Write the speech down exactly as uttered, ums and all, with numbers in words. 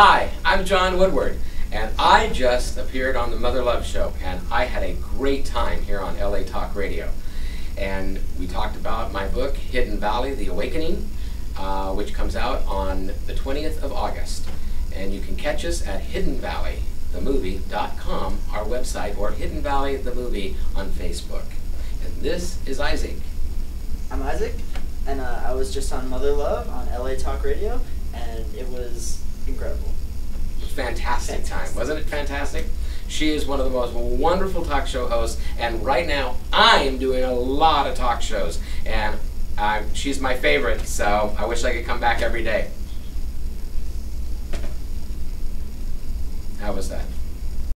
Hi, I'm Jon Woodward, and I just appeared on The Mother Love Show, and I had a great time here on L A Talk Radio. And we talked about my book, Hidden Valley, The Awakening, uh, which comes out on the twentieth of August. And you can catch us at hidden valley the movie dot com, our website, or Hidden Valley the Movie on Facebook. And this is Isaac. I'm Isaac, and uh, I was just on Mother Love on L A Talk Radio, and it was incredible. Fantastic, fantastic time. Wasn't it fantastic? She is one of the most wonderful talk show hosts, and right now I'm doing a lot of talk shows, and uh, she's my favorite, so I wish I could come back every day. How was that?